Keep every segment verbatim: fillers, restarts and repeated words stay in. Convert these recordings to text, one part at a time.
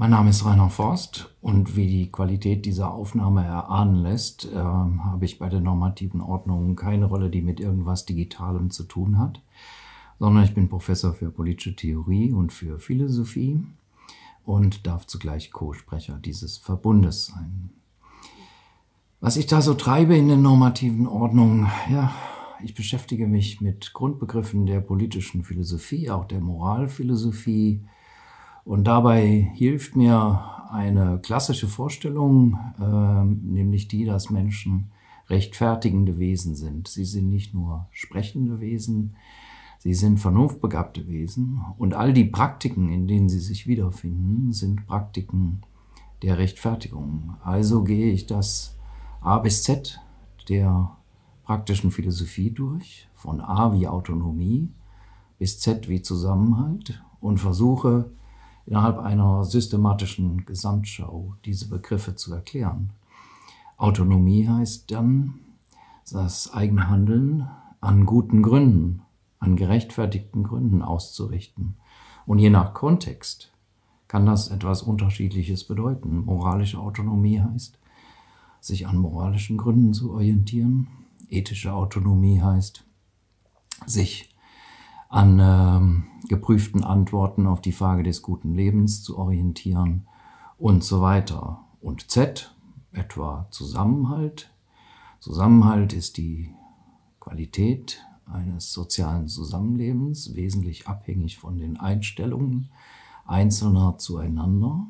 Mein Name ist Rainer Forst und wie die Qualität dieser Aufnahme erahnen lässt, äh, habe ich bei der normativen Ordnung keine Rolle, die mit irgendwas Digitalem zu tun hat, sondern ich bin Professor für politische Theorie und für Philosophie und darf zugleich Co-Sprecher dieses Verbundes sein. Was ich da so treibe in der normativen Ordnung, ja, ich beschäftige mich mit Grundbegriffen der politischen Philosophie, auch der Moralphilosophie, und dabei hilft mir eine klassische Vorstellung, äh, nämlich die, dass Menschen rechtfertigende Wesen sind. Sie sind nicht nur sprechende Wesen, sie sind vernunftbegabte Wesen. Und all die Praktiken, in denen sie sich wiederfinden, sind Praktiken der Rechtfertigung. Also gehe ich das A bis Z der praktischen Philosophie durch, von A wie Autonomie bis Z wie Zusammenhalt, und versuche, innerhalb einer systematischen Gesamtschau diese Begriffe zu erklären. Autonomie heißt dann das eigene Handeln an guten Gründen, an gerechtfertigten Gründen auszurichten. Und je nach Kontext kann das etwas Unterschiedliches bedeuten. Moralische Autonomie heißt, sich an moralischen Gründen zu orientieren. Ethische Autonomie heißt, sich an äh, geprüften Antworten auf die Frage des guten Lebens zu orientieren und so weiter. Und Z, etwa Zusammenhalt. Zusammenhalt ist die Qualität eines sozialen Zusammenlebens, wesentlich abhängig von den Einstellungen Einzelner zueinander.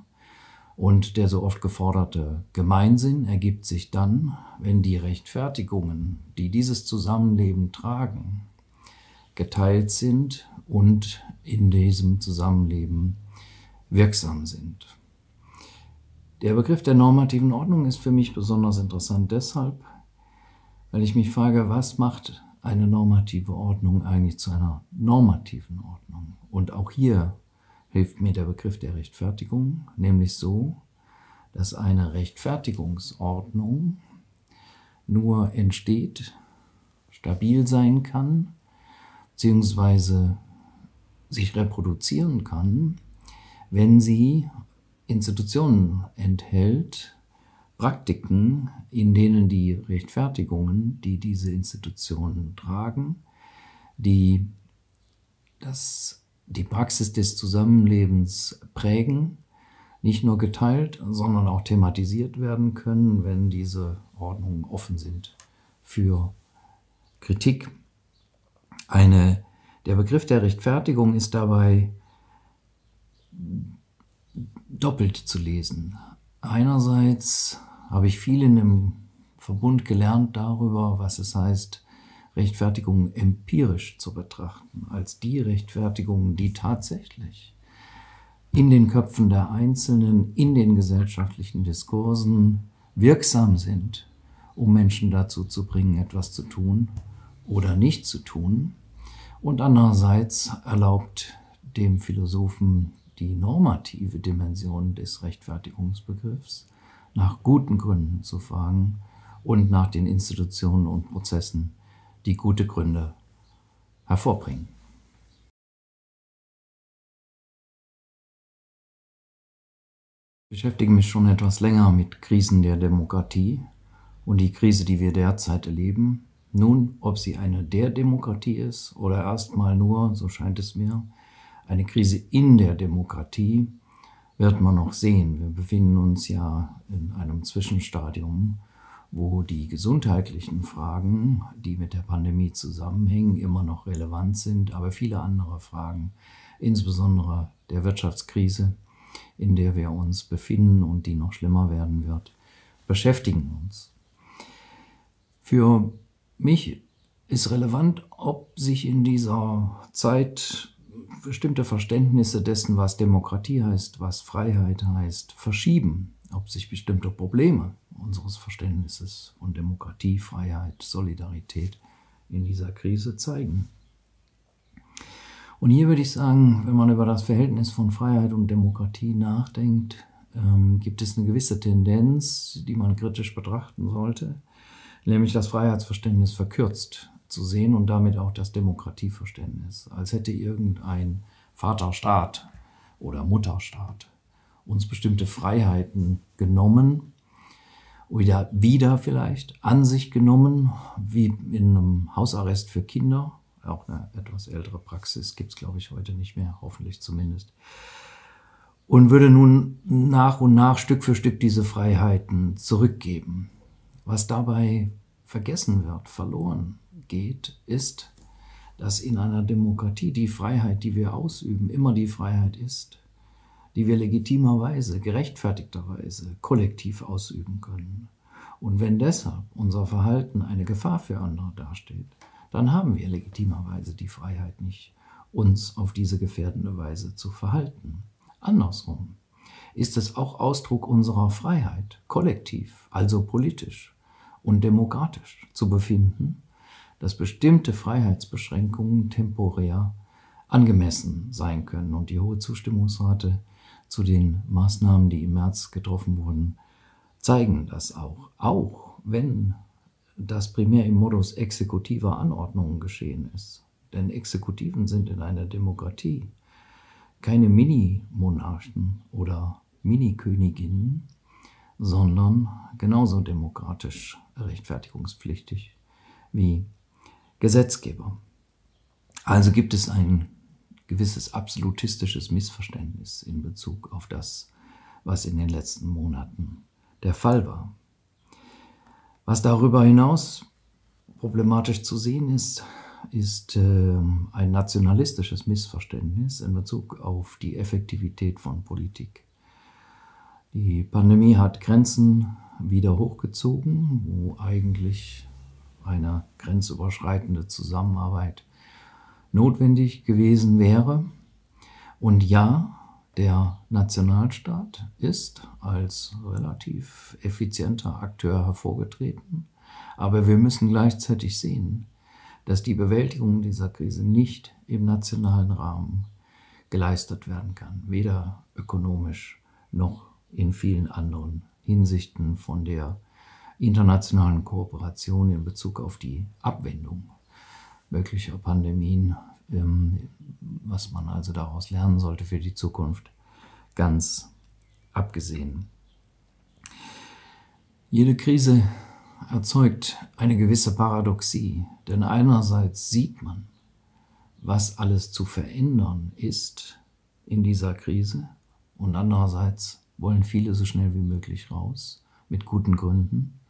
Und der so oft geforderte Gemeinsinn ergibt sich dann, wenn die Rechtfertigungen, die dieses Zusammenleben tragen, geteilt sind und in diesem Zusammenleben wirksam sind. Der Begriff der normativen Ordnung ist für mich besonders interessant deshalb, weil ich mich frage, was macht eine normative Ordnung eigentlich zu einer normativen Ordnung? Und auch hier hilft mir der Begriff der Rechtfertigung, nämlich so, dass eine Rechtfertigungsordnung nur entsteht, stabil sein kann, beziehungsweise sich reproduzieren kann, wenn sie Institutionen enthält, Praktiken, in denen die Rechtfertigungen, die diese Institutionen tragen, die das, die Praxis des Zusammenlebens prägen, nicht nur geteilt, sondern auch thematisiert werden können, wenn diese Ordnungen offen sind für Kritik. Eine, der Begriff der Rechtfertigung ist dabei doppelt zu lesen. Einerseits habe ich viel in dem Verbund gelernt darüber, was es heißt, Rechtfertigung empirisch zu betrachten, als die Rechtfertigung, die tatsächlich in den Köpfen der Einzelnen, in den gesellschaftlichen Diskursen wirksam sind, um Menschen dazu zu bringen, etwas zu tun oder nicht zu tun. Und andererseits erlaubt dem Philosophen die normative Dimension des Rechtfertigungsbegriffs, nach guten Gründen zu fragen und nach den Institutionen und Prozessen, die gute Gründe hervorbringen. Ich beschäftige mich schon etwas länger mit Krisen der Demokratie, und die Krise, die wir derzeit erleben, nun, ob sie eine der Demokratie ist oder erstmal nur, so scheint es mir, eine Krise in der Demokratie, wird man noch sehen. Wir befinden uns ja in einem Zwischenstadium, wo die gesundheitlichen Fragen, die mit der Pandemie zusammenhängen, immer noch relevant sind, aber viele andere Fragen, insbesondere der Wirtschaftskrise, in der wir uns befinden und die noch schlimmer werden wird, beschäftigen uns. Für mich ist relevant, ob sich in dieser Zeit bestimmte Verständnisse dessen, was Demokratie heißt, was Freiheit heißt, verschieben. Ob sich bestimmte Probleme unseres Verständnisses von Demokratie, Freiheit, Solidarität in dieser Krise zeigen. Und hier würde ich sagen, wenn man über das Verhältnis von Freiheit und Demokratie nachdenkt, ähm, gibt es eine gewisse Tendenz, die man kritisch betrachten sollte, nämlich das Freiheitsverständnis verkürzt zu sehen und damit auch das Demokratieverständnis, als hätte irgendein Vaterstaat oder Mutterstaat uns bestimmte Freiheiten genommen oder wieder vielleicht an sich genommen, wie in einem Hausarrest für Kinder. Auch eine etwas ältere Praxis gibt es, glaube ich, heute nicht mehr, hoffentlich zumindest. Und würde nun nach und nach, Stück für Stück diese Freiheiten zurückgeben. Was dabei vergessen wird, verloren geht, ist, dass in einer Demokratie die Freiheit, die wir ausüben, immer die Freiheit ist, die wir legitimerweise, gerechtfertigterweise kollektiv ausüben können. Und wenn deshalb unser Verhalten eine Gefahr für andere dasteht, dann haben wir legitimerweise die Freiheit nicht, uns auf diese gefährdende Weise zu verhalten. Andersrum ist es auch Ausdruck unserer Freiheit, kollektiv, also politisch und demokratisch zu befinden, dass bestimmte Freiheitsbeschränkungen temporär angemessen sein können. Und die hohe Zustimmungsrate zu den Maßnahmen, die im März getroffen wurden, zeigen das auch. Auch wenn das primär im Modus exekutiver Anordnungen geschehen ist. Denn Exekutiven sind in einer Demokratie keine Mini-Monarchen oder Mini-Königinnen, sondern genauso demokratisch rechtfertigungspflichtig wie Gesetzgeber. Also gibt es ein gewisses absolutistisches Missverständnis in Bezug auf das, was in den letzten Monaten der Fall war. Was darüber hinaus problematisch zu sehen ist, ist äh, ein nationalistisches Missverständnis in Bezug auf die Effektivität von Politik. Die Pandemie hat Grenzen wieder hochgezogen, wo eigentlich eine grenzüberschreitende Zusammenarbeit notwendig gewesen wäre. Und ja, der Nationalstaat ist als relativ effizienter Akteur hervorgetreten. Aber wir müssen gleichzeitig sehen, dass die Bewältigung dieser Krise nicht im nationalen Rahmen geleistet werden kann, weder ökonomisch noch in vielen anderen Hinsichten von der internationalen Kooperation in Bezug auf die Abwendung möglicher Pandemien, was man also daraus lernen sollte für die Zukunft, ganz abgesehen. Jede Krise erzeugt eine gewisse Paradoxie, denn einerseits sieht man, was alles zu verändern ist in dieser Krise, und andererseits wollen viele so schnell wie möglich raus, mit guten Gründen.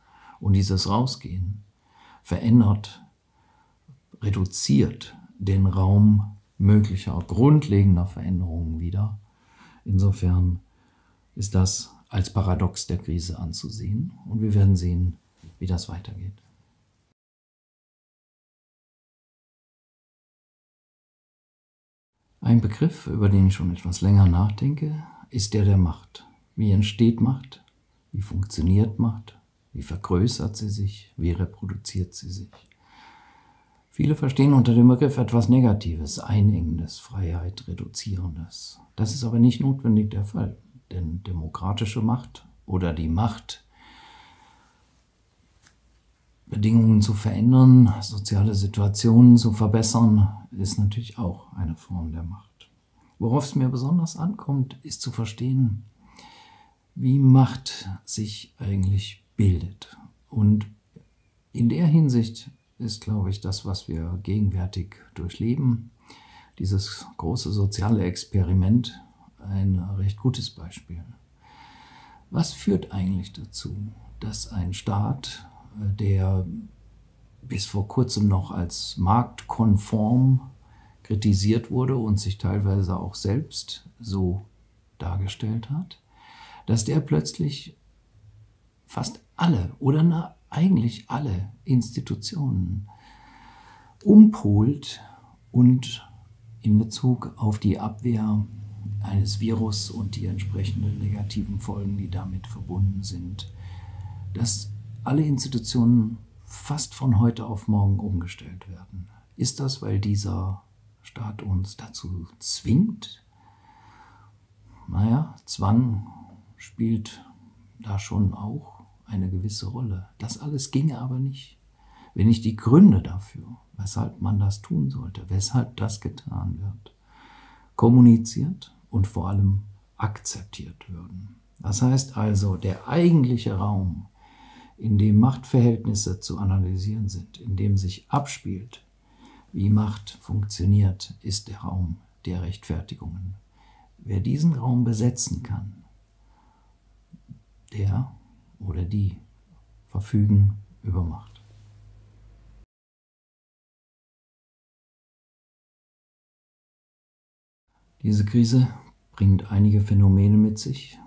Und dieses Rausgehen verändert, reduziert den Raum möglicher, grundlegender Veränderungen wieder. Insofern ist das als Paradox der Krise anzusehen, und wir werden sehen, wie das weitergeht. Ein Begriff, über den ich schon etwas länger nachdenke, ist der der Macht. Wie entsteht Macht? Wie funktioniert Macht? Wie vergrößert sie sich? Wie reproduziert sie sich? Viele verstehen unter dem Begriff etwas Negatives, Einengendes, Freiheit, Reduzierendes. Das ist aber nicht notwendig der Fall, denn demokratische Macht oder die Macht, Bedingungen zu verändern, soziale Situationen zu verbessern, ist natürlich auch eine Form der Macht. Worauf es mir besonders ankommt, ist zu verstehen, wie Macht sich eigentlich bildet. Und in der Hinsicht ist, glaube ich, das, was wir gegenwärtig durchleben, dieses große soziale Experiment, ein recht gutes Beispiel. Was führt eigentlich dazu, dass ein Staat, der bis vor kurzem noch als marktkonform kritisiert wurde und sich teilweise auch selbst so dargestellt hat, dass der plötzlich fast alle oder na, eigentlich alle Institutionen umpolt und in Bezug auf die Abwehr eines Virus und die entsprechenden negativen Folgen, die damit verbunden sind, dass alle Institutionen fast von heute auf morgen umgestellt werden. Ist das, weil dieser Staat uns dazu zwingt? Naja, Zwang spielt da schon auch eine gewisse Rolle. Das alles ginge aber nicht, wenn nicht die Gründe dafür, weshalb man das tun sollte, weshalb das getan wird, kommuniziert und vor allem akzeptiert würden. Das heißt also, der eigentliche Raum, in dem Machtverhältnisse zu analysieren sind, in dem sich abspielt, wie Macht funktioniert, ist der Raum der Rechtfertigungen. Wer diesen Raum besetzen kann, der oder die verfügen über Macht. Diese Krise bringt einige Phänomene mit sich,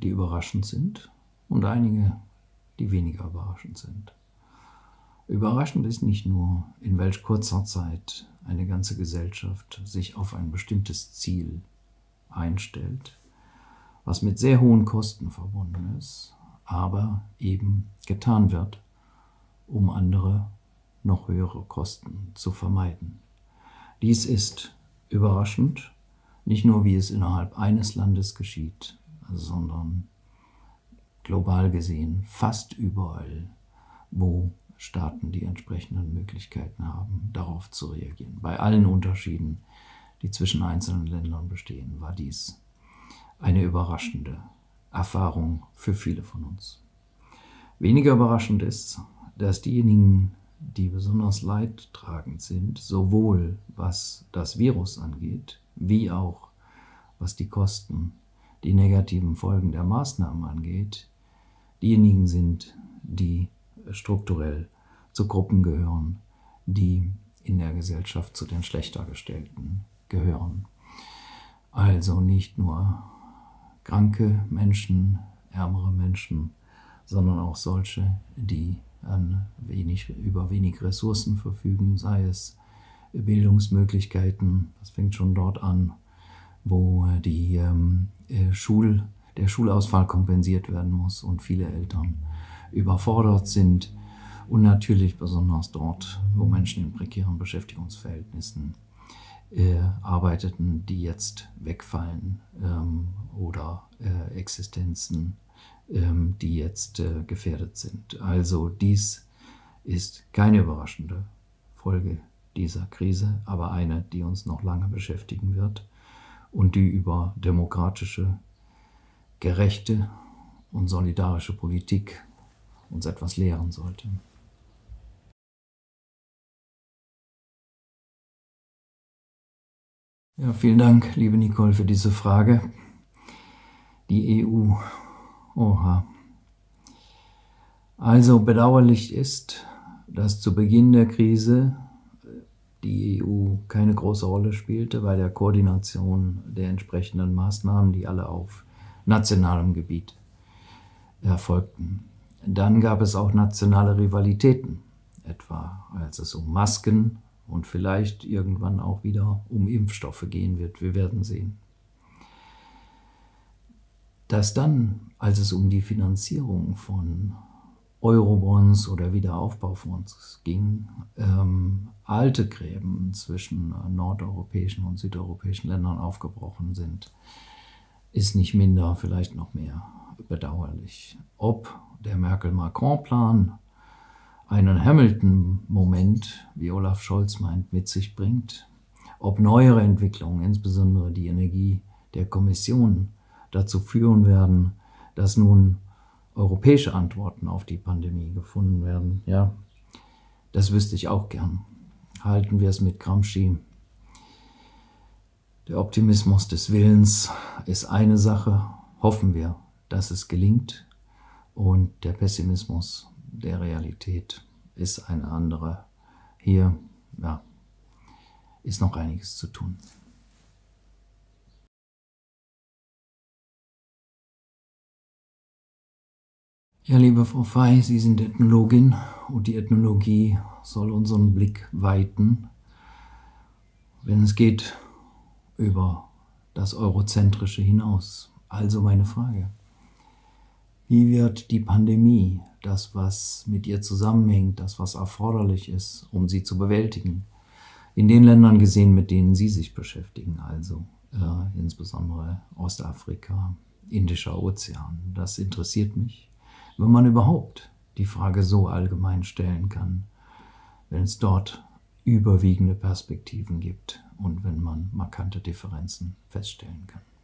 die überraschend sind und einige, die weniger überraschend sind. Überraschend ist nicht nur, in welch kurzer Zeit eine ganze Gesellschaft sich auf ein bestimmtes Ziel einstellt, was mit sehr hohen Kosten verbunden ist, aber eben getan wird, um andere noch höhere Kosten zu vermeiden. Dies ist überraschend. Nicht nur, wie es innerhalb eines Landes geschieht, sondern global gesehen fast überall, wo Staaten die entsprechenden Möglichkeiten haben, darauf zu reagieren. Bei allen Unterschieden, die zwischen einzelnen Ländern bestehen, war dies eine überraschende Erfahrung für viele von uns. Weniger überraschend ist, dass diejenigen, die besonders leidtragend sind, sowohl was das Virus angeht, wie auch was die Kosten, die negativen Folgen der Maßnahmen angeht, diejenigen sind, die strukturell zu Gruppen gehören, die in der Gesellschaft zu den schlechter gestellten gehören. Also nicht nur kranke Menschen, ärmere Menschen, sondern auch solche, die an wenig, über wenig Ressourcen verfügen, sei es Bildungsmöglichkeiten, das fängt schon dort an, wo die, ähm, Schul, der Schulausfall kompensiert werden muss und viele Eltern überfordert sind und natürlich besonders dort, wo Menschen in prekären Beschäftigungsverhältnissen äh, arbeiteten, die jetzt wegfallen ähm, oder äh, Existenzen, ähm, die jetzt äh, gefährdet sind. Also dies ist keine überraschende Folge dieser Krise, aber eine, die uns noch lange beschäftigen wird und die über demokratische, gerechte und solidarische Politik uns etwas lehren sollte. Ja, vielen Dank, liebe Nicole, für diese Frage. Die E U, oha. Also bedauerlich ist, dass zu Beginn der Krise die E U keine große Rolle spielte bei der Koordination der entsprechenden Maßnahmen, die alle auf nationalem Gebiet erfolgten. Dann gab es auch nationale Rivalitäten, etwa als es um Masken und vielleicht irgendwann auch wieder um Impfstoffe gehen wird. Wir werden sehen. Dass dann, als es um die Finanzierung von Eurobonds oder Wiederaufbaufonds ging, ähm, alte Gräben zwischen nordeuropäischen und südeuropäischen Ländern aufgebrochen sind, ist nicht minder, vielleicht noch mehr bedauerlich. Ob der Merkel-Macron-Plan einen Hamilton-Moment, wie Olaf Scholz meint, mit sich bringt, ob neuere Entwicklungen, insbesondere die Energie der Kommission, dazu führen werden, dass nun europäische Antworten auf die Pandemie gefunden werden, ja, das wüsste ich auch gern. Halten wir es mit Gramsci. Der Optimismus des Willens ist eine Sache. Hoffen wir, dass es gelingt. Und der Pessimismus der Realität ist eine andere. Hier, ja, ist noch einiges zu tun. Ja, liebe Frau Fey, Sie sind Ethnologin und die Ethnologie soll unseren Blick weiten, wenn es geht, über das Eurozentrische hinaus. Also meine Frage, wie wird die Pandemie, das was mit ihr zusammenhängt, das was erforderlich ist, um sie zu bewältigen, in den Ländern gesehen, mit denen Sie sich beschäftigen, also äh, insbesondere Ostafrika, Indischer Ozean, das interessiert mich. Wenn man überhaupt die Frage so allgemein stellen kann, wenn es dort überwiegende Perspektiven gibt und wenn man markante Differenzen feststellen kann.